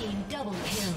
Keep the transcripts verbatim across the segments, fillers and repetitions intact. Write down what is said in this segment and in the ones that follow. team double kill.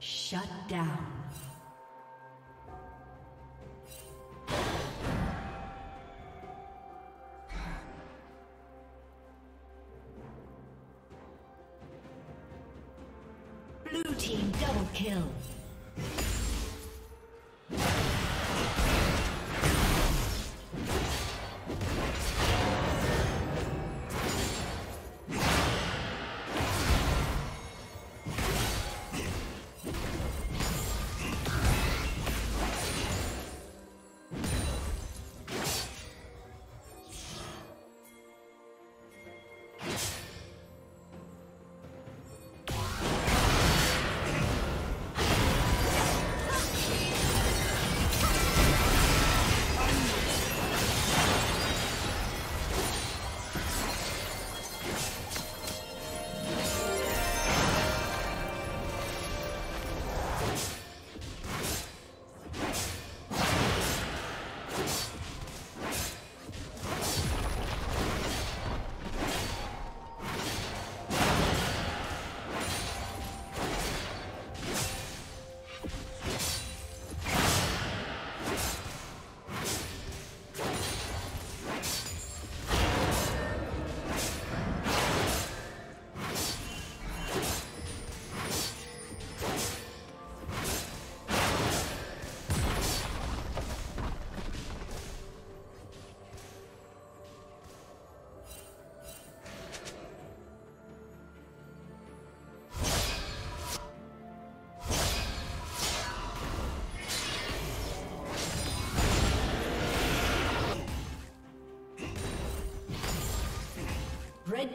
Shut down. Blue team double kill. Red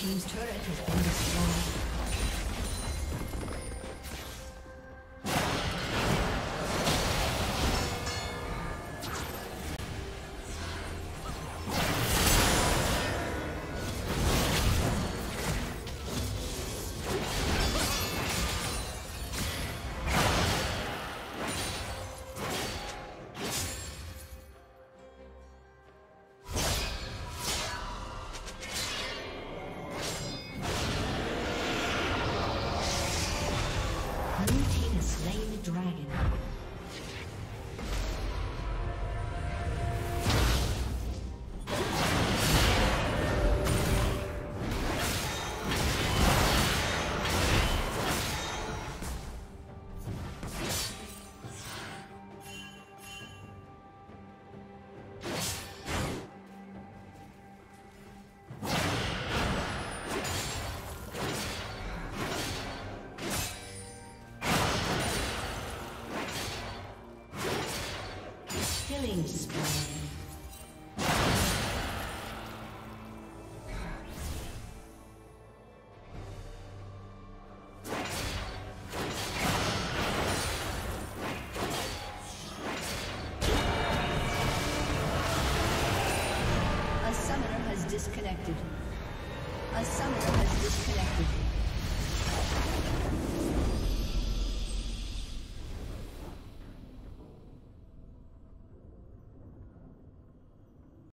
Team's turret has been destroyed. Killing spree. Disconnected. A summoner has disconnected.